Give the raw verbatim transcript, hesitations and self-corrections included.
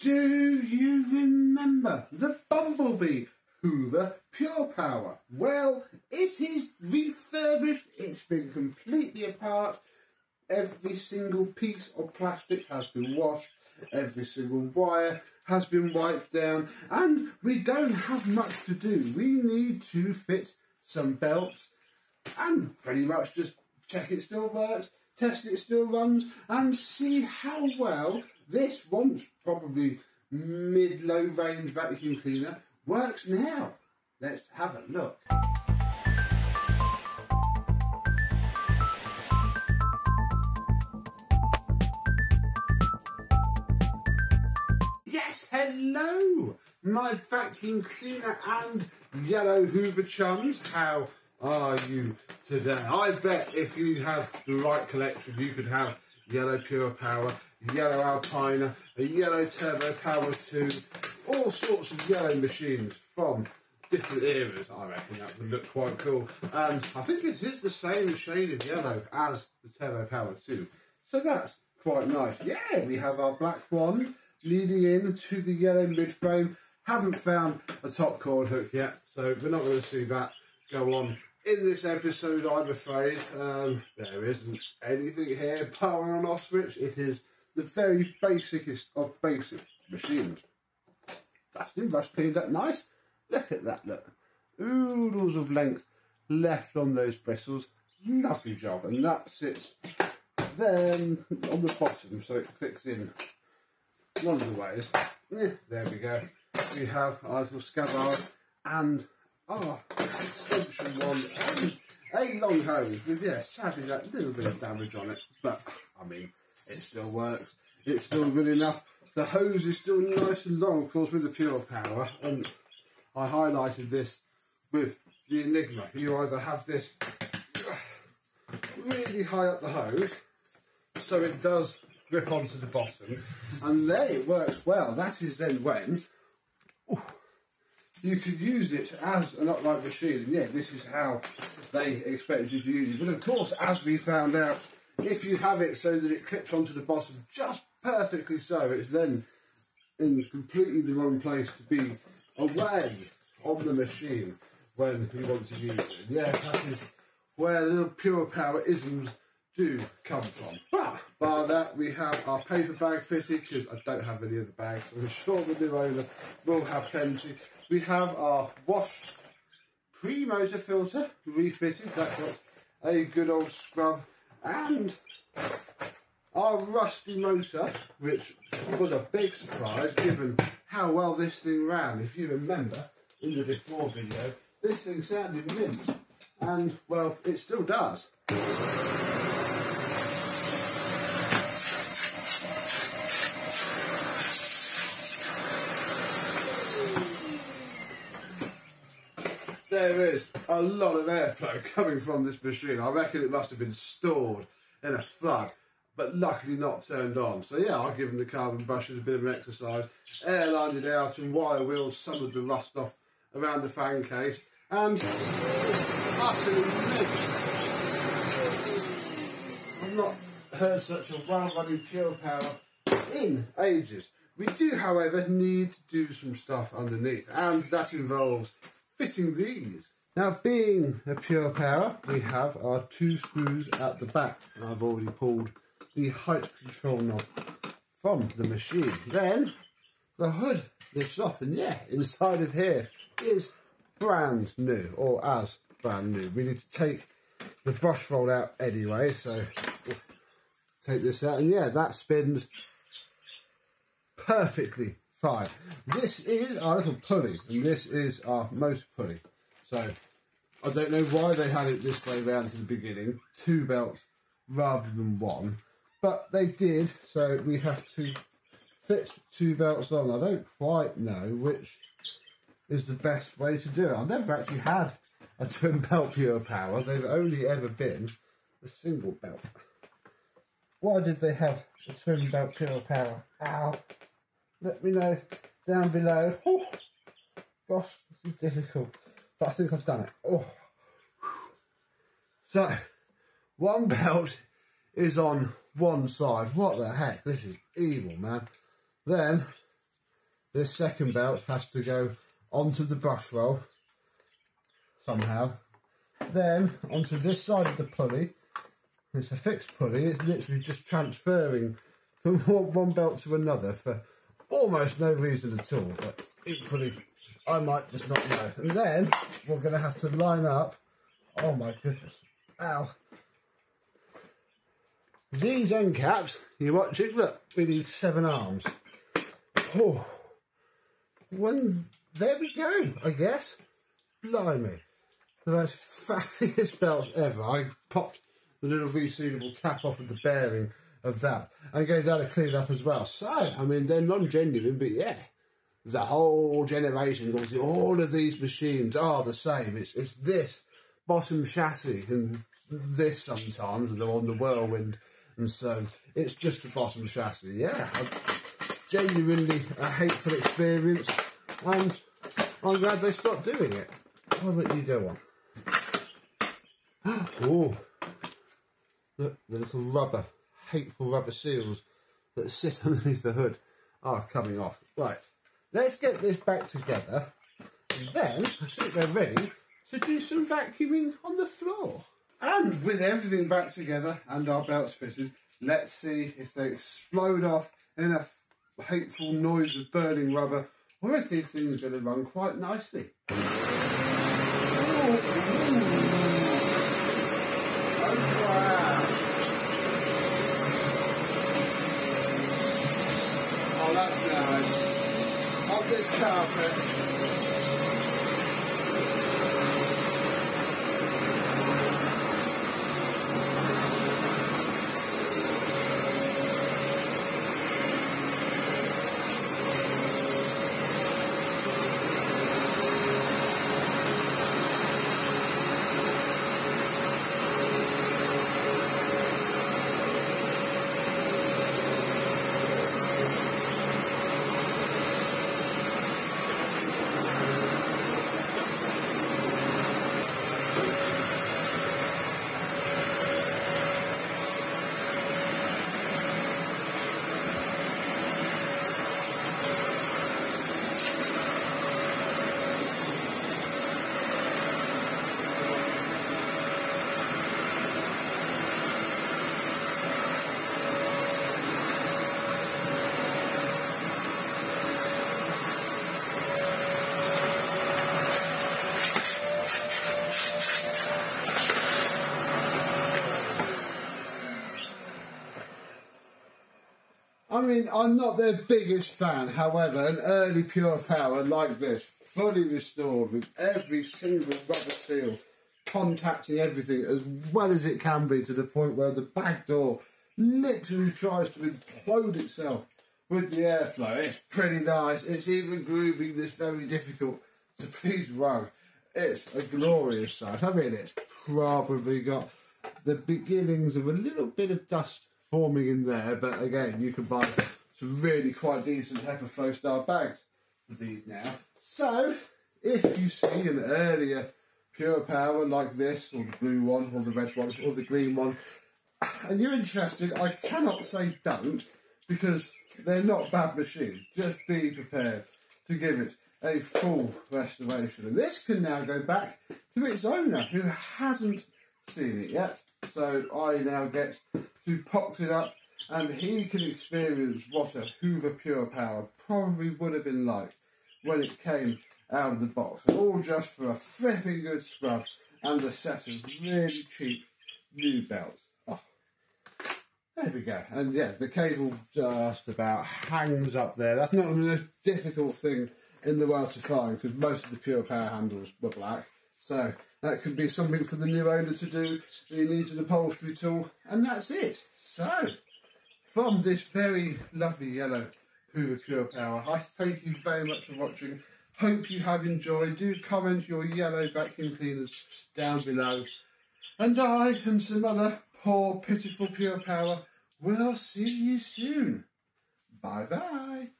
Do you remember the Bumblebee Hoover Pure Power? Well, it is refurbished, it's been completely apart, every single piece of plastic has been washed, every single wire has been wiped down, and we don't have much to do. We need to fit some belts and pretty much just check it still works, test it still runs, and see how well this once probably mid-low range vacuum cleaner works now. Let's have a look. Yes, hello, my vacuum cleaner and yellow Hoover chums. How are you today? I bet if you have the right collection, you could have yellow Pure Power, yellow Alpina, a yellow Turbo Power two, all sorts of yellow machines from different eras. I reckon that would look quite cool. Um, I think this is the same shade of yellow as the Turbo Power two, so that's quite nice. Yeah, we have our black wand leading in to the yellow mid-frame. Haven't found a top cord hook yet, so we're not going to see that go on in this episode, I'm afraid. Um, there isn't anything here power on off switch. It is the very basicest of basic machines. That's been brush cleaned up nice. Look at that, look. Oodles of length left on those bristles. Lovely job. And that sits then on the bottom so it clicks in one of the ways. Yeah, there we go. We have our little scabbard and our extension wand and a long hose with, yeah, sadly that little bit of damage on it, but I mean, it still works, it's still good enough. The hose is still nice and long, of course, with the Pure Power, and I highlighted this with the Enigma. You either have this really high up the hose so it does grip onto the bottom, and there it works well. That is then when ooh, you could use it as an upright machine. Yeah, this is how they expected you to use it. But of course, as we found out, if you have it so that it clips onto the bottom just perfectly so, it's then in completely the wrong place to be away on the machine when you want to use it. Yeah, that is where the little Pure Power isms do come from. But bar that, we have our paper bag fitted, because I don't have any other bags, so I'm sure the new owner will have plenty. We have our washed pre-motor filter refitted, that got a good old scrub, and our rusty motor, which was a big surprise given how well this thing ran. If you remember in the before video, this thing sounded mint, and well, it still does. There is a lot of airflow coming from this machine. I reckon it must have been stored in a flood, but luckily not turned on. So yeah, I've given the carbon brushes a bit of an exercise, airlined it out and wire wheeled some of the rust off around the fan case, and I've not heard such a well-running Pure Power in ages. We do, however, need to do some stuff underneath, and that involves fitting these. Now, being a Pure Power, we have our two screws at the back, and I've already pulled the height control knob from the machine. Then the hood lifts off, and yeah, inside of here is brand new, or as brand new. We need to take the brush roll out anyway, so we'll take this out, and yeah, that spins perfectly. Five. This is our little pulley, and this is our motor pulley. So I don't know why they had it this way round to the beginning, two belts rather than one, but they did, so we have to fit two belts on. I don't quite know which is the best way to do it. I've never actually had a twin belt Pure Power, they've only ever been a single belt. Why did they have a twin belt Pure Power? Ow! Let me know down below. Oh, gosh, this is difficult, but I think I've done it. Oh. So, one belt is on one side. What the heck? This is evil, man. Then This second belt has to go onto the brush roll somehow, then onto this side of the pulley. It's a fixed pulley, it's literally just transferring from one belt to another for almost no reason at all, but equally I might just not know. And then we're going to have to line up, oh my goodness, ow, these end caps. You're watching, look, we need seven arms. Oh, one, there we go, I guess. Blimey, the most fabulous belts ever. I popped the little resealable cap off of the bearing of that and gave that a clean up as well. So, I mean, they're non-genuine, but yeah, the whole generation, all of these machines are the same. It's, it's this bottom chassis and this sometimes, and they're on the Whirlwind, and so it's just the bottom chassis. Yeah, I, genuinely a hateful experience, and I'm glad they stopped doing it. Why don't you go on? Oh, look, the little rubber, hateful rubber seals that sit underneath the hood are coming off. Right, let's get this back together, and then I think we're ready to do some vacuuming on the floor. And with everything back together and our belts fitted, let's see if they explode off in a hateful noise of burning rubber, or if these things are going to run quite nicely. Oh, wow. Oh, that's nice. On this carpet. I mean, I'm not their biggest fan, however, an early Pure Power like this, fully restored with every single rubber seal contacting everything as well as it can be, to the point where the back door literally tries to implode itself with the airflow. It's pretty nice. It's even grooving this very difficult to please rug. It's a glorious sight. I mean, it's probably got the beginnings of a little bit of dust forming in there, but again, you can buy some really quite decent HEPA flow style bags for these now. So if you see an earlier Pure Power like this, or the blue one, or the red one, or the green one, and you're interested, I cannot say don't, because they're not bad machines. Just be prepared to give it a full restoration, and this can now go back to its owner who hasn't seen it yet. So I now get to pox it up, and he can experience what a Hoover Pure Power probably would have been like when it came out of the box. All just for a flipping good scrub and a set of really cheap new belts. Oh, there we go. And yeah, the cable just about hangs up there. That's not the most difficult thing in the world to find, because most of the Pure Power handles were black. So that could be something for the new owner to do. He needs an upholstery tool, and that's it. So, from this very lovely yellow Hoover Pure Power, I thank you very much for watching. Hope you have enjoyed. Do comment your yellow vacuum cleaners down below. And I and some other poor, pitiful Pure Power will see you soon. Bye-bye.